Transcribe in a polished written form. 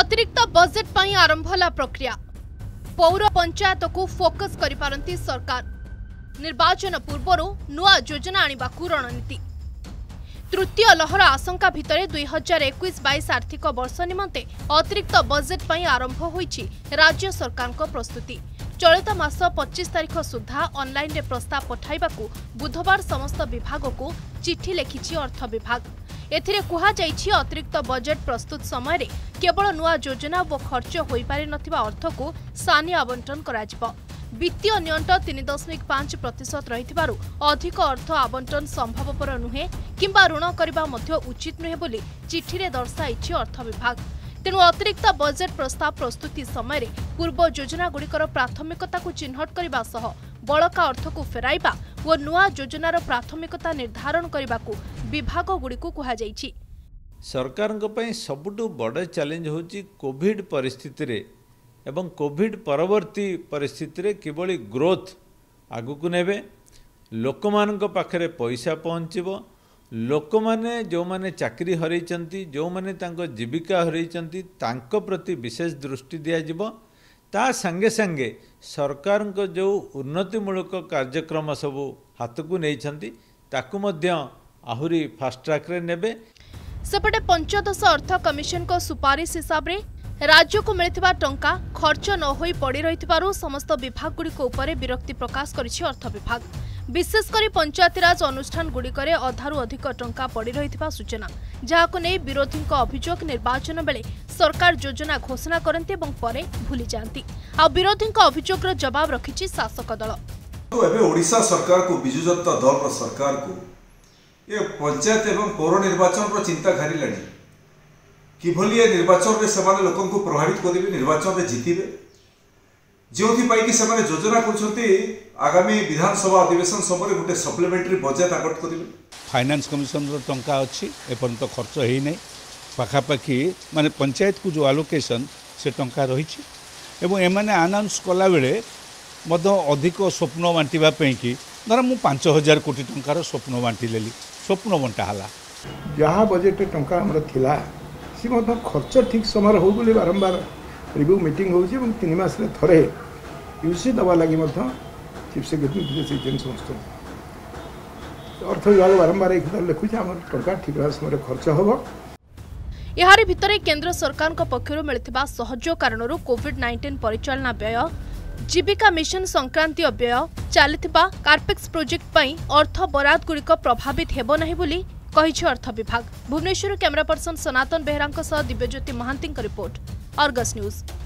अतिरिक्त बजेट पर आरंभ होला प्रक्रिया। पौर पंचायत को फोकस करिपारंती सरकार। निर्वाचन पूर्वरो नुआ योजना आनिबाकू रणनीति। तृतीय लहर आशंका भितरे 2021-22 आर्थिक वर्ष निमंते अतिरिक्त बजेट पर आरंभ होईछि राज्य सरकार को प्रस्तुति। चलित मास 25 तारिख सुधा ऑनलाइन रे प्रस्ताव पठाइबाकू बुधवार समस्त विभाग को चिठी लिखिछि अर्थ विभाग। एथिरे कुहा जाइछि अतिरिक्त बजेट प्रस्तुत समय रे केवल नुआ योजना व खर्च होई पारे नथिबा अर्थ को सानी आवंटन कराजिबो। वित्तीय नियंत 3.5% रहिथिबारु अधिक अर्थ आवंटन संभवपर नुहे किंबा ऋण करबा मध्ये उचित नुहे बोली चिठी रे दर्शाइछि अर्थ विभाग। तेणु अतिरिक्त बजेट प्रस्ताव प्रस्तुति समय रे पूर्व योजना गुडीकर प्राथमिकता को चिन्हट करबा सह बळका अर्थ को फेराइबा व नुआ योजनार प्राथमिकता निर्धारण करबाकू विभाग गुड़िक सरकार सबुठू बड़ चैलेंज होची कोविड परिस्थिति रे एवं कोविड परवर्ती परिस्थिति रे किबळी ग्रोथ आगु को नेबे, लोक मानक पाखरे पैसा पहुँचबो, लोक माने जो माने चाकरी हरैचंती, जो माने तांको जीविका हरैचंती तांको प्रति विशेष दृष्टि दिया जिवो। ता संगे संगे सरकार को जो उन्नतिमूलक कार्यक्रम सबू हाथ को नहीं आहुरी फास्ट ट्रैक रे नेबे। सेपटे पंचदश अर्थ कमिशन को सुपारिश हिसाब रे राज्य को मिलथिबा टंका खर्च न होई पड़ी रहिथिबारु समस्त विभाग गुडी को ऊपर विरक्ति प्रकाश करिछि अर्थ विभाग। विशेषकर पंचायतीराज अनुष्ठान गुड़िकरे अधारू अधिक टंका पड़ी रहिथिबा सूचना, जहाको नै विरोधी अभियोग निर्वाचन बेले सरकार योजना घोषणा करते परे भूली जाती। आ विरोधी अभियोगर जवाब रखिछि शासक दल। ओडिशा सरकार को बिजु जनता दल सरकार को ये पंचायत एवं पौर निर्वाचन चिंता घारे किभली निर्वाचन में से लोक प्रभावित करेंगे, निर्वाचन में जीतबे, जो कि योजना करछंती आगामी विधानसभा अधिवेशन समय गोटे सप्लीमेंटारी बजेट आगत करेंगे। फाइनान्स कमिशन टंका अच्छी एपर्त तो खर्च हो ना पखापाखि माने पंचायत को जो आलोकेशन से टंका रही आनाउंस कला बेले अधिक स्वप्न बांटापी कि धर मु 5,000 कोटी टंकार स्वप्न बांटिले, स्वप्न बंटा है जहाँ बजेट टंका हमर थिला सी मत खर्च ठीक समय हो बोली बारंबार रिव्यू मीटिंग होउछि एवं 3 मास रे थरे यूसी दवा लागि मत चीफ सेक्रेटरी से जन संस्था अर्थ विभाग बारंबार एक लिखुछि हमर टंका ठीक समय खर्च होबो। यार भितर केंद्र सरकार पक्षर मिलता सहयोग कारण कोविड-19 परिचालना व्यय, जीविका मिशन संक्रांत व्यय, चलता कार्पेक्स प्रोजेक्ट पर अर्थ बराद गुड़िक प्रभावित हेबो नाही बोली कहिछि अर्थ विभाग। Bhubaneswar camera person Sanatan Behera Dibyajyoti Mahanti report, Argus news.